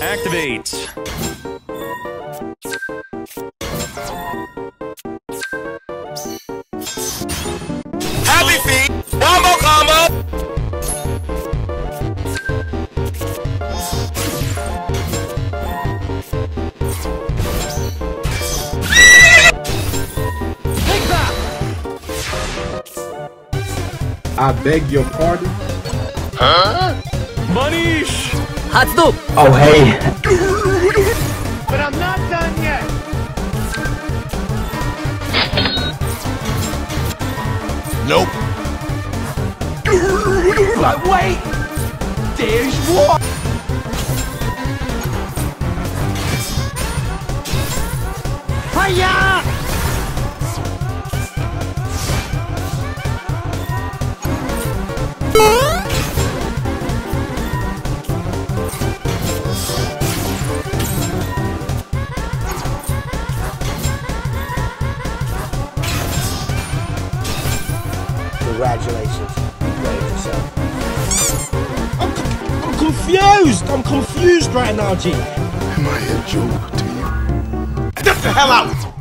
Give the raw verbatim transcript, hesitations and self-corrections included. Activate. Happy feet. Wombo combo. Take that. I beg your pardon. Huh? Manish! Hot stop! Oh, hey! But I'm not done yet! Nope! But wait! There's more! Hiya! Congratulations, you played yourself. I'm, I'm confused! I'm confused right now, G. Am I a joke to you? Get the hell out!